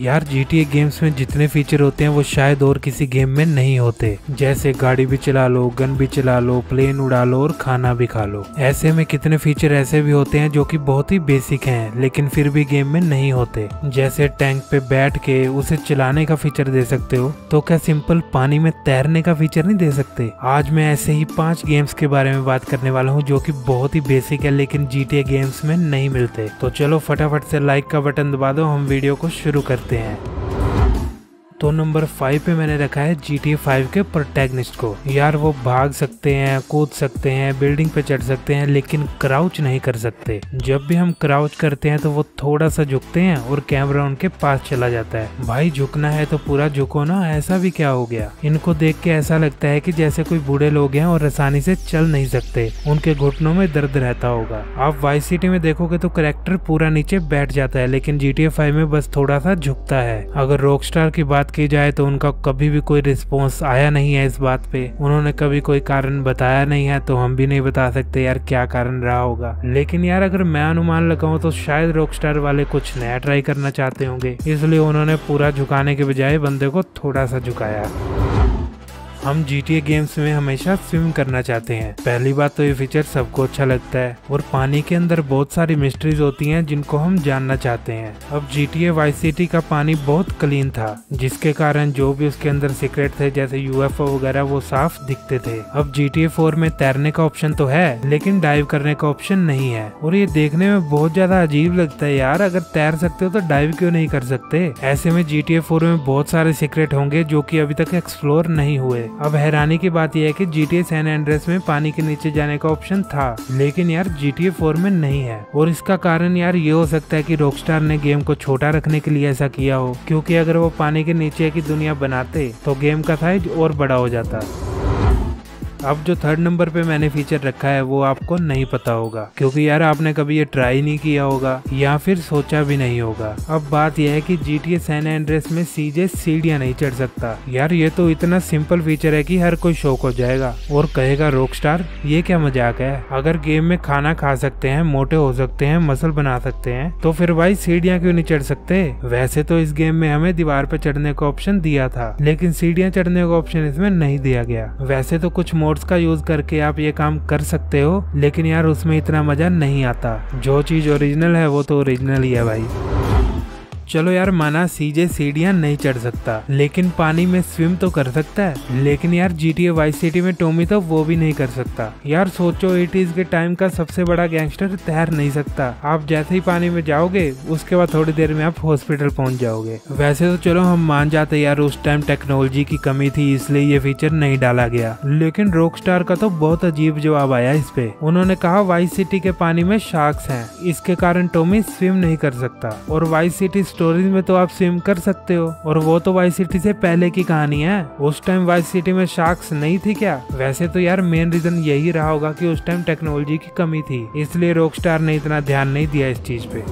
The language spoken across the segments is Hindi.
यार GTA गेम्स में जितने फीचर होते हैं वो शायद और किसी गेम में नहीं होते, जैसे गाड़ी भी चला लो, गन भी चला लो, प्लेन उड़ा लो और खाना भी खा लो। ऐसे में कितने फीचर ऐसे भी होते हैं जो कि बहुत ही बेसिक हैं लेकिन फिर भी गेम में नहीं होते, जैसे टैंक पे बैठ के उसे चलाने का फीचर दे सकते हो, तो क्या सिंपल पानी में तैरने का फीचर नहीं दे सकते? आज मैं ऐसे ही 5 गेम्स के बारे में बात करने वाला हूँ जो कि बहुत ही बेसिक है लेकिन GTA गेम्स में नहीं मिलते। तो चलो फटाफट से लाइक का बटन दबा दो, हम वीडियो को शुरू करते हैं। तो नंबर 5 पे मैंने रखा है GTA 5 के प्रोटैगनिस्ट को। यार वो भाग सकते हैं, कूद सकते हैं, बिल्डिंग पे चढ़ सकते हैं लेकिन क्राउच नहीं कर सकते। जब भी हम क्राउच करते हैं तो वो थोड़ा सा झुकते हैं और कैमरा उनके पास चला जाता है। भाई झुकना है तो पूरा झुको ना, ऐसा भी क्या हो गया? इनको देख के ऐसा लगता है कि जैसे कोई बूढ़े लोग हैं और आसानी से चल नहीं सकते, उनके घुटनों में दर्द रहता होगा। आप वाइस सिटी में देखोगे तो कैरेक्टर पूरा नीचे बैठ जाता है लेकिन GTA 5 में बस थोड़ा सा झुकता है। अगर रॉकस्टार की बात की जाए तो उनका कभी भी कोई रिस्पॉन्स आया नहीं है इस बात पे, उन्होंने कभी कोई कारण बताया नहीं है, तो हम भी नहीं बता सकते यार क्या कारण रहा होगा। लेकिन यार अगर मैं अनुमान लगाऊं तो शायद रॉकस्टार वाले कुछ नया ट्राई करना चाहते होंगे, इसलिए उन्होंने पूरा झुकाने के बजाय बंदे को थोड़ा सा झुकाया। हम GTA गेम्स में हमेशा स्विम करना चाहते हैं। पहली बात तो ये फीचर सबको अच्छा लगता है और पानी के अंदर बहुत सारी मिस्ट्रीज होती हैं जिनको हम जानना चाहते हैं। अब GTA वाइस सिटी का पानी बहुत क्लीन था जिसके कारण जो भी उसके अंदर सीक्रेट थे जैसे UFO वगैरह वो साफ दिखते थे। अब GTA 4 में तैरने का ऑप्शन तो है लेकिन डाइव करने का ऑप्शन नहीं है और ये देखने में बहुत ज्यादा अजीब लगता है। यार अगर तैर सकते हो तो डाइव क्यों नहीं कर सकते? ऐसे में GTA 4 में बहुत सारे सीक्रेट होंगे जो की अभी तक एक्सप्लोर नहीं हुए। अब हैरानी की बात यह है कि GTA सैन एंड्रेस में पानी के नीचे जाने का ऑप्शन था लेकिन यार GTA 4 में नहीं है और इसका कारण यार ये हो सकता है कि रॉकस्टार ने गेम को छोटा रखने के लिए ऐसा किया हो, क्योंकि अगर वो पानी के नीचे की दुनिया बनाते तो गेम का साइज और बड़ा हो जाता। अब जो 3rd नंबर पे मैंने फीचर रखा है वो आपको नहीं पता होगा क्योंकि यार आपने कभी ये ट्राई नहीं किया होगा या फिर सोचा भी नहीं होगा। अब बात यह है कि GTA सैन एंड्रेस में CJ सीढ़ियां नहीं चढ़ सकता। यार ये तो इतना सिंपल फीचर है कि हर कोई शौक हो जाएगा और कहेगा रॉकस्टार ये क्या मजाक है? अगर गेम में खाना खा सकते हैं, मोटे हो सकते हैं, मसल बना सकते हैं, तो फिर भाई सीढ़ियाँ क्यों नहीं चढ़ सकते? वैसे तो इस गेम में हमें दीवार पे चढ़ने का ऑप्शन दिया था लेकिन सीढ़ियाँ चढ़ने का ऑप्शन इसमें नहीं दिया गया। वैसे तो कुछ का यूज करके आप ये काम कर सकते हो लेकिन यार उसमें इतना मजा नहीं आता। जो चीज ओरिजिनल है वो तो ओरिजिनल ही है भाई। चलो यार माना CJ सीढ़ियाँ नहीं चढ़ सकता लेकिन पानी में स्विम तो कर सकता है। लेकिन यार GTA वाइस सिटी में टॉमी तो वो भी नहीं कर सकता। यार सोचो 80s के टाइम का सबसे बड़ा गैंगस्टर तैर नहीं सकता। आप जैसे ही पानी में जाओगे उसके बाद थोड़ी देर में आप हॉस्पिटल पहुंच जाओगे। वैसे तो चलो हम मान जाते यार उस टाइम टेक्नोलॉजी की कमी थी इसलिए ये फीचर नहीं डाला गया, लेकिन रॉकस्टार का तो बहुत अजीब जवाब आया इस पे। उन्होंने कहा वाइस सिटी के पानी में शार्क्स हैं, इसके कारण टॉमी स्विम नहीं कर सकता और वाइस सिटी स्टोरीज में तो आप स्विम कर सकते हो और वो तो वाइस सिटी से पहले की कहानी है। उस टाइम वाइस सिटी में शार्क्स नहीं थी क्या? वैसे तो यार मेन रीजन यही रहा होगा कि उस टाइम टेक्नोलॉजी की कमी थी, इसलिए रॉकस्टार ने इतना ध्यान नहीं दिया इस चीज पे।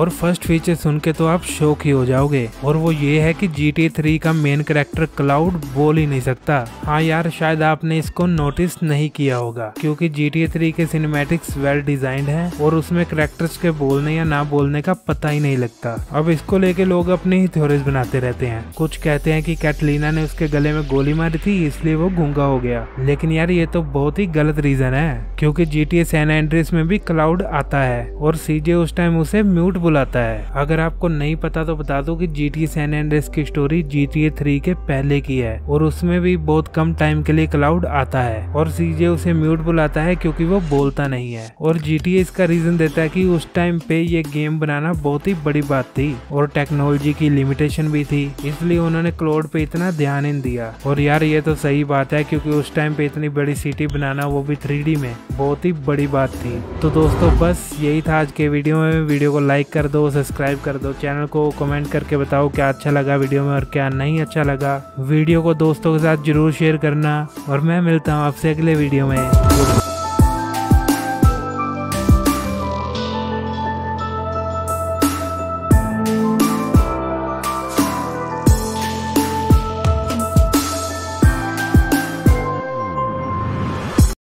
और फर्स्ट फीचर सुन के तो आप शौक ही हो जाओगे और वो ये है कि GTA 3 का मेन कैरेक्टर क्लाउड बोल ही नहीं सकता। हाँ यार शायद आपने इसको नोटिस नहीं किया होगा क्योंकि GTA 3 के सिनेमैटिक्स वेल डिजाइंड हैं और उसमें कैरेक्टर्स के बोलने या ना बोलने का पता ही नहीं लगता। अब इसको लेके लोग अपने ही थ्योरीज बनाते रहते हैं। कुछ कहते हैं कि कैटलीना ने उसके गले में गोली मारी थी इसलिए वो गूंगा हो गया, लेकिन यार ये तो बहुत ही गलत रीजन है क्योंकि GTA सैन एंड्रेस में भी क्लाउड आता है और CJ उस टाइम उसे म्यूट बुलाता है। अगर आपको नहीं पता तो बता दो कि GTA सैन एंड्रेस की स्टोरी GTA 3 के पहले की है और उसमें भी बहुत कम टाइम के लिए क्लाउड आता है और CJ उसे म्यूट बुलाता है क्योंकि वो बोलता नहीं है। और GTA इसका रीजन देता है कि उस टाइम पे ये गेम बनाना बहुत ही बड़ी बात थी और टेक्नोलॉजी की लिमिटेशन भी थी, इसलिए उन्होंने क्लाउड पे इतना ध्यान नहीं दिया। और यार ये तो सही बात है क्योंकि उस टाइम पे इतनी बड़ी सिटी बनाना वो भी 3D में बहुत ही बड़ी बात थी। तो दोस्तों बस यही था आज के वीडियो में। वीडियो को लाइक कर दो, सब्सक्राइब कर दो, चैनल को कमेंट करके बताओ क्या अच्छा लगा वीडियो में और क्या नहीं अच्छा लगा। वीडियो को दोस्तों के साथ जरूर शेयर करना और मैं मिलता हूँ आपसे अगले वीडियो में।